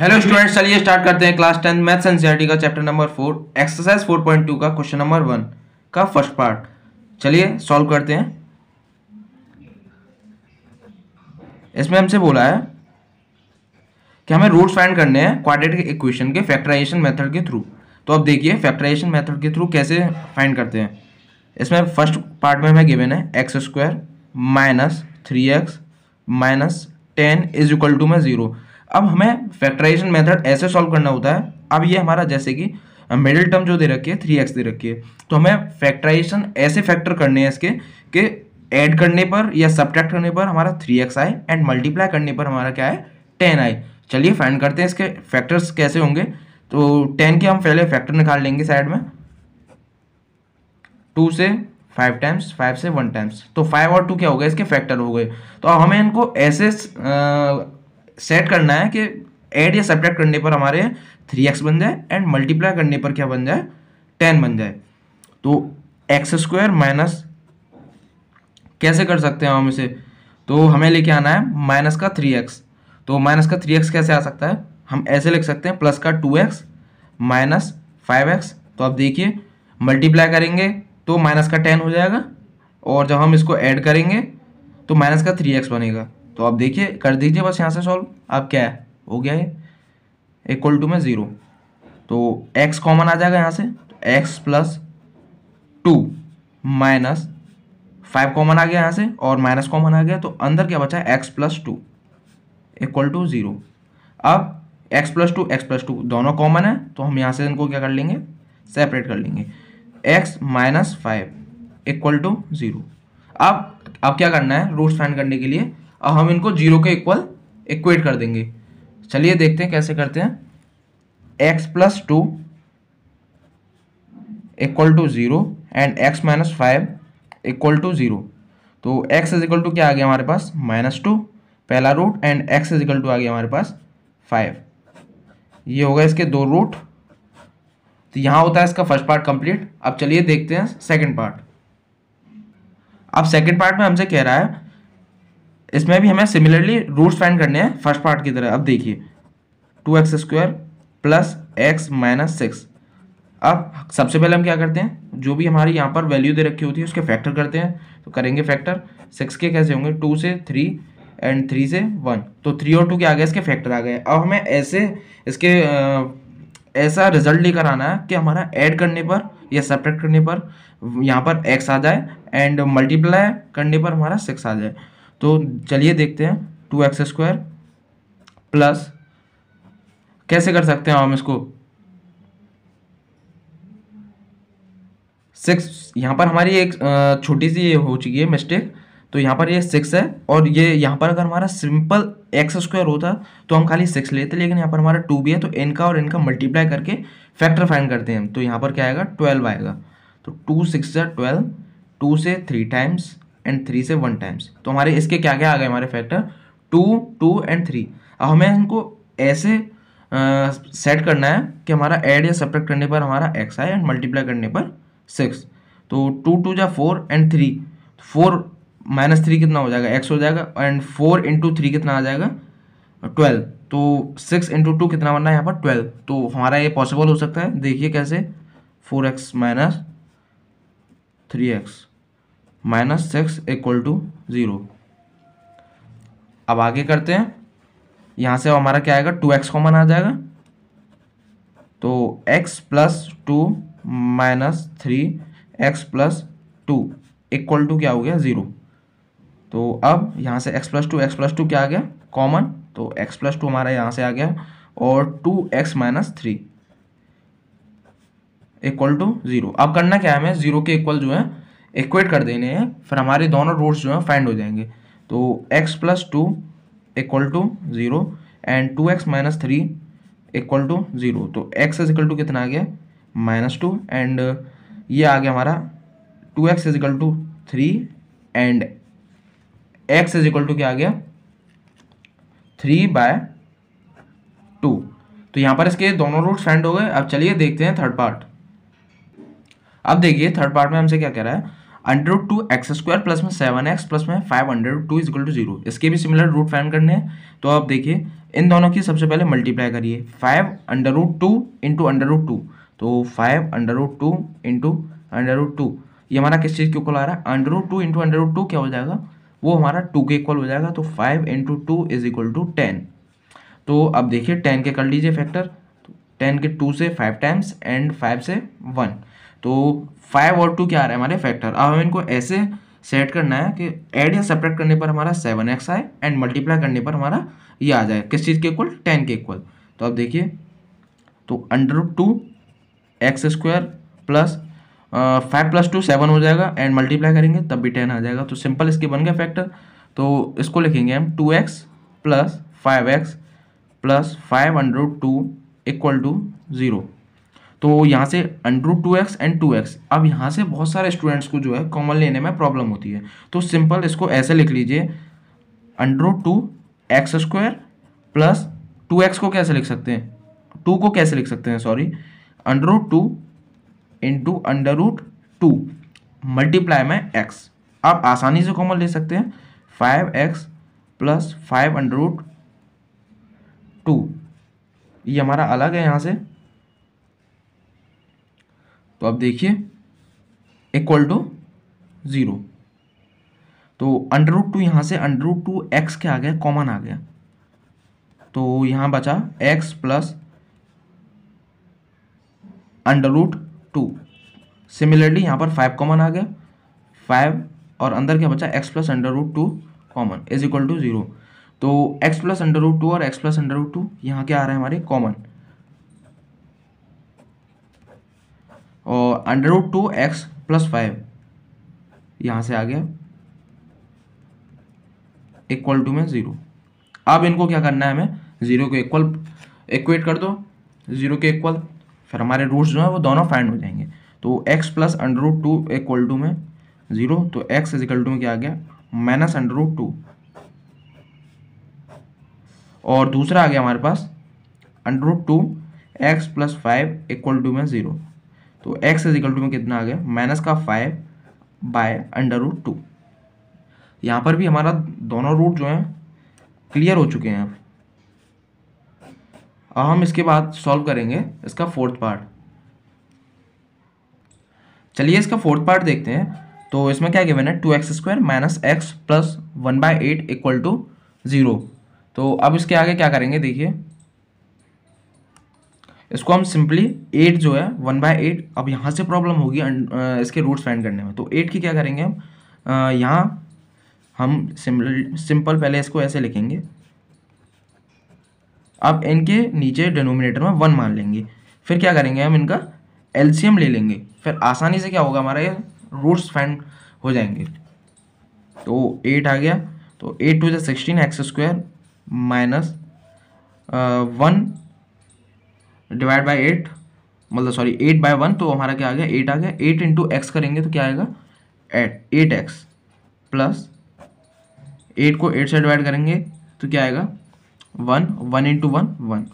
Hello students, चलिए start करते हैं क्लास 10 मैथ्स एनसीईआरटी का चैप्टर नंबर 4 एक्सरसाइज 4.2 का क्वेश्चन नंबर 1 का फर्स्ट पार्ट। चलिए सॉल्व करते हैं। इसमें हमसे बोला है कि हमें रूट्स फाइंड करने हैं क्वाड्रेटिक इक्वेशन के फैक्टराइजेशन मेथड के थ्रू। तो अब देखिए फैक्टराइजेशन मेथड के थ्रू कैसे फाइंड करते हैं। इसमें फर्स्ट पार्ट में हमें गिवन है x square minus 3x minus 10 is equal to में 0। अब हमें फैक्टराइजेशन मेथड ऐसे सॉल्व करना होता है। अब ये हमारा जैसे कि मिडिल टर्म जो दे रखी है 3x दे रखी है, तो हमें फैक्टराइजेशन ऐसे फैक्टर करने हैं इसके कि ऐड करने पर या सब्ट्रैक्ट करने पर हमारा 3x आए एंड मल्टीप्लाई करने पर हमारा क्या है 10 आए। चलिए फाइंड करते हैं इसके फैक्टर्स कैसे होंगे। तो 10 के हम पहले फैक्टर निकाल लेंगे साइड में, 2 से 5 टाइम्स, 5 से 1 टाइम्स, तो 5 और 2 क्या हो गए इसके फैक्टर हो गए। तो अब हमें इनको ऐसे सेट करना है कि ऐड या सब्ट्रैक्ट करने पर हमारे 3x बन जाए एंड मल्टीप्लाई करने पर क्या बन जाए 10 बन जाए। तो एक्स स्क्वायर माइनस कैसे कर सकते हैं हम इसे, तो हमें लेके आना है माइनस का 3x। तो माइनस का 3x कैसे आ सकता है, हम ऐसे लिख सकते हैं प्लस का 2x माइनस 5x। तो आप देखिए मल्टीप्लाई करेंगे तो माइनस का 10 हो जाएगा और जब हम इसको ऐड करेंगे तो माइनस का 3x बनेगा। तो आप देखिए कर दीजिए बस यहाँ से सॉल्व। अब क्या है हो गया है इक्वल टू में 0। तो x कॉमन आ जाएगा यहाँ से, तो x प्लस 2 माइनस 5 कॉमन आ गया यहाँ से और माइनस कॉमन आ गया, तो अंदर क्या बचा है x प्लस 2 इक्वल टू 0। अब x प्लस 2 दोनों कॉमन है तो हम यहाँ से इनको क्या कर लेंगे सेपरेट कर लेंगे, x माइनस 5 इक्वल टू 0। अब क्या करना है रूट्स फाइंड करने के लिए, अब हम इनको 0 के इक्वल इक्वेट कर देंगे। चलिए देखते हैं कैसे करते हैं। x plus 2 equal to 0 and x minus 5 equal to 0। तो x इज इक्वल टू क्या आ गया हमारे पास माइनस 2 पहला root and x is equal to आ गया हमारे पास 5। ये होगा इसके दो रूट। तो यहाँ होता है इसका फर्स्ट पार्ट कंप्लीट। अब चलिए देखते हैं सेकंड पार्ट। अब सेकंड पार्ट में हमसे कह रहा है इसमें भी हमें सिमिलरली रूट्स फाइंड करने हैं फर्स्ट पार्ट की तरह। अब देखिए 2x square plus x minus 6। अब सबसे पहले हम क्या करते हैं, जो भी हमारी यहाँ पर वैल्यू दे रखी होती है उसके फैक्टर करते हैं। तो करेंगे फैक्टर, 6 के कैसे होंगे 2 से 3 एंड 3 से 1। तो 3 और 2 के आ गए इसके फैक्टर आ गए। अब हमें ऐसे इसके ऐसा रिजल्ट लेकर आना है कि हमारा ऐड करने पर या सब्ट्रैक्ट करने पर यहाँ पर x आ जाए एंड मल्टीप्लाई करने पर हमारा 6 आ जाए। तो चलिए देखते हैं 2x स्क्वायर प्लस कैसे कर सकते हैं हम इसको 6। यहाँ पर हमारी एक छोटी सी ये हो चुकी है मिस्टेक, तो यहाँ पर ये 6 है और ये यहाँ पर अगर हमारा सिंपल x स्क्वायर होता तो हम खाली 6 लेते, लेकिन यहाँ पर हमारा 2 भी है तो इनका और इनका मल्टीप्लाई करके फैक्टर फाइंड करते हैं। तो यहाँ पर क्या आएगा 12 आएगा। तो 2 6 12, 2 से 3 टाइम्स एंड 3 से 1 टाइम्स। तो हमारे इसके क्या क्या आ गए हमारे फैक्टर 2 एंड 3। अब हमें इनको ऐसे सेट करना है कि हमारा ऐड या सब्ट्रैक्ट करने पर हमारा x आए एंड मल्टीप्लाई करने पर 6। तो 2 2 जा 4 एंड 3 4 माइनस 3 कितना हो जाएगा x हो जाएगा एंड 4 इंटू 3 कितना आ जाएगा 12। तो 6 इंटू 2 कितना बनना है यहाँ पर 12। तो हमारा ये पॉसिबल हो सकता है। देखिए कैसे 4x minus 3x minus 6 equal to 0। अब आगे करते हैं, यहाँ से हमारा क्या आएगा 2x कॉमन आ जाएगा। तो x plus 2 minus 3x plus 2 equal to क्या हो गया 0। तो अब यहाँ से x प्लस 2 क्या आ गया कॉमन, तो x प्लस 2 हमारा यहाँ से आ गया और 2x माइनस 3 इक्वल टू 0। अब करना क्या है हमें 0 के इक्वल जो है इक्वेट कर देने हैं, फिर हमारे दोनों रूट्स जो हैं फाइंड हो जाएंगे। तो x plus 2 equal to 0 and 2x minus 3 equal to 0। तो x इज इक्वल टू कितना आ गया माइनस 2 एंड ये आ गया हमारा 2x is equal to 3 and x is equal to क्या आ गया 3/2। तो यहाँ पर इसके दोनों रूट्स फाइंड हो गए। अब चलिए देखते हैं थर्ड पार्ट। अब देखिए थर्ड पार्ट में हमसे क्या कह रहा है, underroot two x square plus में 7x प्लस में 5 अंडररूट 2 इजक्ल टू 0। इसके भी सिमिलर रूट फाइंड करने हैं, तो आप देखिए इन दोनों की सबसे पहले मल्टीप्लाई करिए 5 अंडररूट 2 इंटू अंडररूट 2, तो 5 अंडररूट 2 इंटू अंडररूट 2 ये हमारा किस चीज़ के इक्वल आ रहा है, अंडररूट 2 इंटू अंडररूट 2 क्या हो जाएगा, वो हमारा 2 के इक्वल हो जाएगा। तो 5 इंटू 2 इज इक्वल टू 10। तो अब देखिए 10 के कर लीजिए फैक्टर, 10 के 2 से 5 टाइम्स एंड 5 से 1, तो 5 और 2 क्या आ रहा है हमारे फैक्टर। अब हमें इनको ऐसे सेट करना है कि ऐड या सेपरेट करने पर हमारा 7x आए एंड मल्टीप्लाई करने पर हमारा ये आ जाए किस चीज़ के इक्वल, 10 के इक्वल। तो अब देखिए तो underroot 2 x square plus 5 plus 2 7 हो जाएगा एंड मल्टीप्लाई करेंगे तब भी 10 आ जाएगा। तो सिंपल इसके बन गए फैक्टर, तो इसको लिखेंगे हम 2x plus 5x plus 5 underroot 2 equal to 0। तो यहाँ से अंडररूट 2x एंड 2x, अब यहाँ से बहुत सारे स्टूडेंट्स को जो है कॉमन लेने में प्रॉब्लम होती है, तो सिंपल इसको ऐसे लिख लीजिए under root 2x square plus 2x को कैसे लिख सकते हैं, 2 को कैसे लिख सकते हैं sorry, underroot 2 into underroot 2 multiply में x। आप आसानी से कॉमन ले सकते हैं 5x प्लस 5 अंडररूट 2 ये हमारा अलग है यहाँ से, तो अब देखिए इक्वल टू 0। तो अंडररूट 2 यहाँ से अंडररूट 2x के आ गया कॉमन आ गया, तो यहाँ बचा x प्लस अंडररूट 2। सिमिलरली यहाँ पर 5 कॉमन आ गया, 5 और अंदर क्या बचा x plus underroot 2 common is equal to 0। तो x प्लस अंडररूट 2 और x प्लस अंडररूट 2 यहाँ क्या आ रहा है हमारे कॉमन, और अंडररूट 2x प्लस 5 यहाँ से आ गया इक्वल टू में 0। अब इनको क्या करना है हमें, 0 के इक्वल इक्वेट कर दो, 0 के इक्वल फिर हमारे रूट्स जो है वो दोनों फाइंड हो जाएंगे। तो x plus underroot 2 equal to में 0, तो x इक्वल टू में क्या आ गया माइनस अंडररूट 2, और दूसरा आ गया हमारे पास underroot 2 x plus 5 equal to में 0। तो x इज इक्वल टू में कितना आ गया माइनस का 5 बाय अंडररूट 2। यहाँ पर भी हमारा दोनों रूट जो हैं क्लियर हो चुके हैं। अब हम इसके बाद सॉल्व करेंगे इसका फोर्थ पार्ट। चलिए इसका फोर्थ पार्ट देखते हैं। तो इसमें क्या गिवन है 2x square minus x plus 1/8 equal to 0। तो अब इसके आगे क्या करेंगे, देखिए इसको हम सिंपली 8 जो है 1/8, अब यहाँ से प्रॉब्लम होगी इसके रूट्स फाइंड करने में, तो 8 की क्या करेंगे हम, यहाँ हम सिंपल पहले इसको ऐसे लिखेंगे, अब इनके नीचे डिनोमिनेटर में 1 मान लेंगे, फिर क्या करेंगे हम इनका एलसीएम ले लेंगे, फिर आसानी से क्या होगा हमारा ये रूट्स फाइंड हो जाएंगे। तो 8 आ गया, तो 8 to the 16 x square minus 1/8 मतलब सॉरी 8/1, तो हमारा क्या आ गया 8 आ गया। 8 इंटू एक्स करेंगे तो क्या आएगा 8x प्लस 8 को 8 से डिवाइड करेंगे तो क्या आएगा 1 1 इंटू 1 1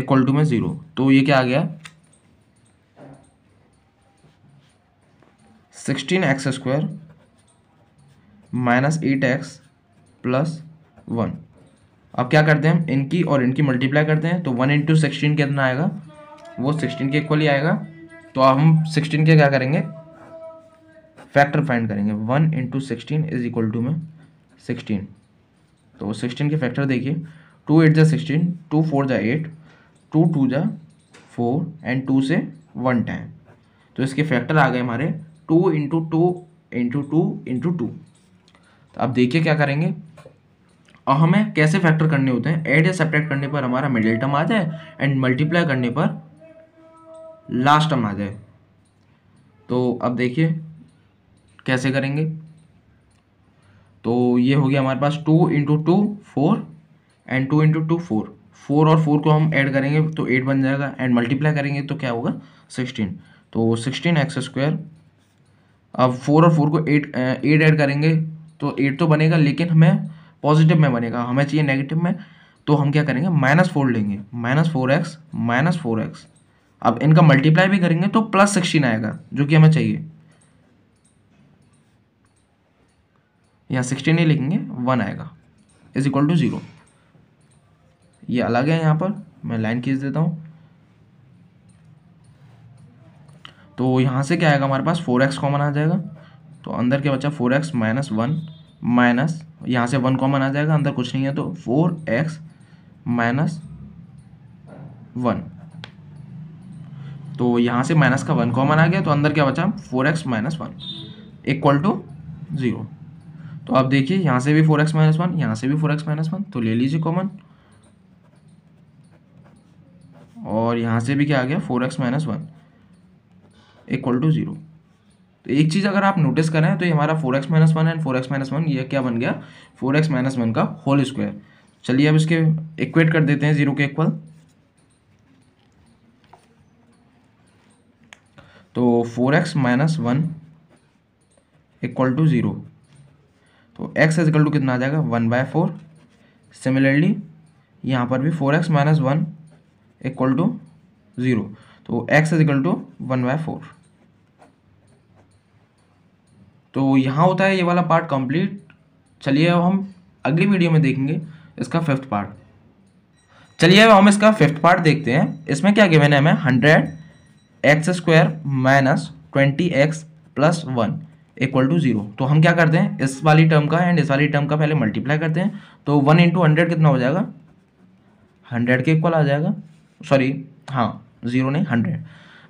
इक्वल टू में 0। तो ये क्या आ गया 16x square minus 8x plus 1। अब क्या करते हैं हम इनकी और इनकी मल्टीप्लाई करते हैं, तो 1 इंटू 16 कितना आएगा, वो 16 के इक्वल ही आएगा। तो अब हम 16 के क्या करेंगे फैक्टर फाइंड करेंगे, 1 इंटू 16 इज इक्वल टू में 16। तो 16 के फैक्टर देखिए 2 8 जा 16, 2 4 जा 8, 2 2 जा 4 एंड 2 से 1 टाइम। तो इसके फैक्टर आ गए हमारे 2 इंटू 2 इंटू 2 इंटू 2। तो अब देखिए क्या करेंगे, और हमें कैसे फैक्टर करने होते हैं, ऐड या सेपरेट करने पर हमारा मिडिल टर्म आ जाए एंड मल्टीप्लाई करने पर लास्ट टर्म आ जाए। तो अब देखिए कैसे करेंगे, तो ये हो गया हमारे पास 2 इंटू 2 4 एंड 2 इंटू 2 4, 4 और 4 को हम ऐड करेंगे तो 8 बन जाएगा एंड मल्टीप्लाई करेंगे तो क्या होगा 16। तो 16x स्क्वायर, अब 4 और 4 को 8 ऐड करेंगे तो 8 तो बनेगा लेकिन हमें पॉजिटिव में बनेगा, हमें चाहिए नेगेटिव में, तो हम क्या करेंगे -4 लेंगे, -4x। अब इनका मल्टीप्लाई भी करेंगे तो +16 आएगा जो कि हमें चाहिए। यहाँ 16 नहीं लिखेंगे 1 आएगा इज इक्वल टू 0। ये अलग है, यहाँ पर मैं लाइन खींच देता हूँ। तो यहाँ से क्या आएगा हमारे पास 4x कॉमन आ जाएगा, तो अंदर क्या बचा 4x माइनस 1 माइनस यहाँ से 1 कॉमन आ जाएगा, अंदर कुछ नहीं है तो 4x माइनस 1। तो यहाँ से माइनस का 1 कॉमन आ गया, तो अंदर क्या बचा 4x माइनस 1 इक्वल टू 0। तो आप देखिए यहाँ से भी 4x माइनस 1, यहाँ से भी 4x माइनस 1, तो ले लीजिए कॉमन, और यहाँ से भी क्या आ गया 4x माइनस 1 इक्वल टू 0। तो एक चीज़ अगर आप नोटिस करें तो ये हमारा 4x minus 1 and 4x minus 1 ये क्या बन गया 4x माइनस 1 का होल स्क्वायर। चलिए अब इसके इक्वेट कर देते हैं 0 के इक्वल। तो 4x माइनस 1 इक्वल टू 0, तो x इज इक्वल टू कितना आ जाएगा 1/4। सिमिलरली यहाँ पर भी 4x माइनस 1 इक्वल टू 0, तो x इज इक्वल टू 1/4। तो यहाँ होता है ये वाला पार्ट कंप्लीट। चलिए अब हम अगली वीडियो में देखेंगे इसका 5th पार्ट। चलिए अब हम इसका 5th पार्ट देखते हैं। इसमें क्या गिवन है हमें 100x² minus 20x plus 1 equal to 0। तो हम क्या करते हैं इस वाली टर्म का एंड इस वाली टर्म का पहले मल्टीप्लाई करते हैं। तो 1 × 100 कितना हो जाएगा 100 के इक्वल आ जाएगा, सॉरी हाँ 0 नहीं 100।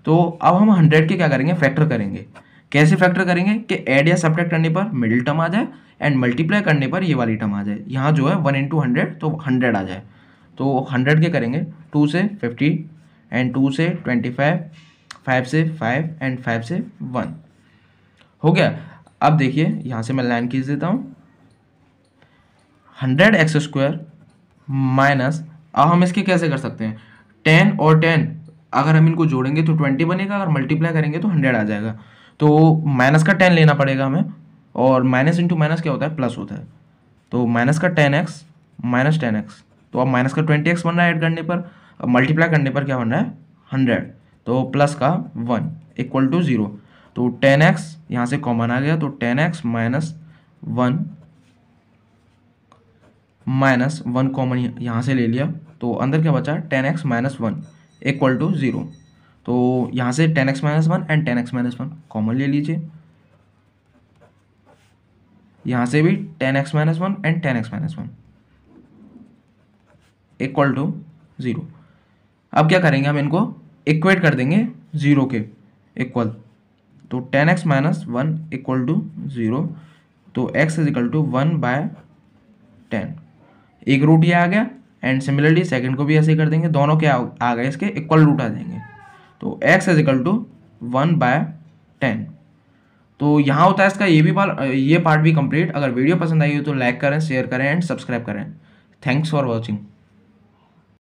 तो अब हम 100 के क्या करेंगे फैक्टर करेंगे। कैसे फैक्टर करेंगे कि ऐड या सब्ट्रैक्ट करने पर मिडिल टर्म आ जाए एंड मल्टीप्लाई करने पर ये वाली टर्म आ जाए। यहाँ जो है 1 × 100 तो 100 आ जाए। तो 100 के करेंगे 2 से 50 एंड 2 से 25, 5 से 5 एंड 5 से 1 हो गया। अब देखिए यहाँ से मैं लाइन खींच देता हूँ। 100x² माइनस, अब हम इसके कैसे कर सकते हैं 10 और 10 अगर हम इनको जोड़ेंगे तो 20 बनेगा, अगर मल्टीप्लाई करेंगे तो 100 आ जाएगा। तो माइनस का 10 लेना पड़ेगा हमें, और माइनस × माइनस क्या होता है प्लस होता है। तो माइनस का 10x माइनस 10x, तो अब माइनस का 20x बन रहा है ऐड करने पर, अब मल्टीप्लाई करने पर क्या बन रहा है 100, तो प्लस का 1 इक्वल टू 0। तो 10x यहाँ से कॉमन आ गया, तो 10x माइनस 1 कॉमन यहाँ से ले लिया, तो अंदर क्या बचा 10x माइनस 1 इक्वल टू 0। तो यहाँ से 10x minus 1 and 10x minus 1 common ले लीजिए, यहाँ से भी 10x minus 1 and 10x minus 1 equal to 0। अब क्या करेंगे हम इनको इक्वेट कर देंगे 0 के इक्वल। तो 10x माइनस 1 इक्वल टू 0, तो x इज इक्वल टू 1/10। एक रूट ये आ गया एंड सिमिलरली सेकेंड को भी ऐसे कर देंगे, दोनों क्या आ गए इसके इक्वल रूट आ जाएंगे। तो x इज इक्वल टू 1/10। तो यहाँ होता है इसका ये पार्ट भी कंप्लीट। अगर वीडियो पसंद आई हो तो लाइक करें, शेयर करें एंड सब्सक्राइब करें। Thanks for watching.